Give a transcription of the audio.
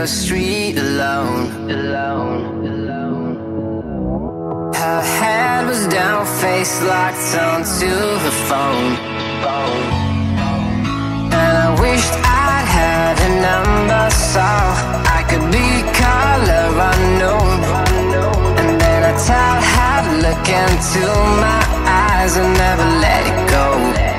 the street alone. Her head was down, face locked onto the phone. And I wished I'd had a number so I could be color unknown. And then I taught her to look into my eyes and never let it go.